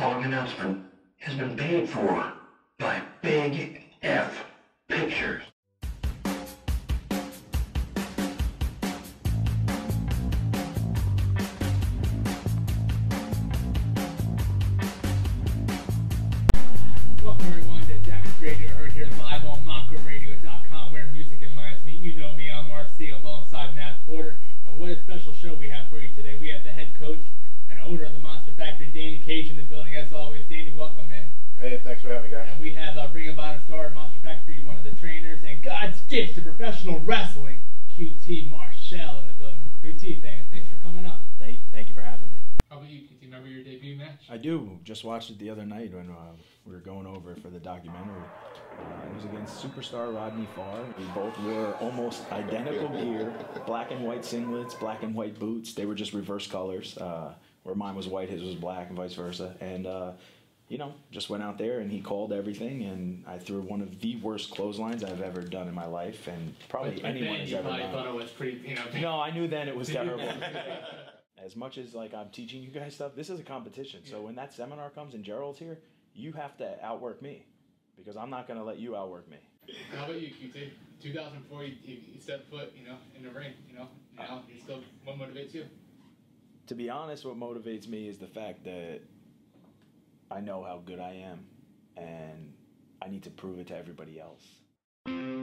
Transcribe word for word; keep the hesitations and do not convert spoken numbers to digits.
following announcement has been paid for by Big F Pictures. Welcome everyone to Damaged Radio, heard here live on Mont Co Radio dot com, where music reminds me. You know me, I'm R C alongside Matt Porter, and what a special show we have for you today. We have the head coach and owner of the Monster Factory, Danny Cage, in the building as always. Danny, welcome in. Hey, thanks for having me, guys. And we have uh, Ring of Honor star Monster Factory, one of the trainers, and God's gift to professional wrestling, Q T Marshall, in the building. Q T, thanks for coming up. Thank, thank you for having me. How about you, Q T? Remember your debut match? I do. Just watched it the other night when uh, we were going over for the documentary. Uh, it was against superstar Rodney Farr. We both wore almost identical gear, black and white singlets, black and white boots. They were just reverse colors, uh, where mine was white, his was black, and vice versa. And, uh, you know, just went out there, and he called everything, and I threw one of the worst clotheslines I've ever done in my life, and probably but anyone has ever done. I thought it was pretty, you know. No, I knew then it was terrible. As much as, like, I'm teaching you guys stuff, this is a competition. So yeah, when that seminar comes and Gerald's here, you have to outwork me, because I'm not going to let you outwork me. How about you, Q T? two thousand four, you, you stepped foot, you know, in the ring, you know. Now you're still, what motivates you? To be honest, what motivates me is the fact that I know how good I am, and I need to prove it to everybody else.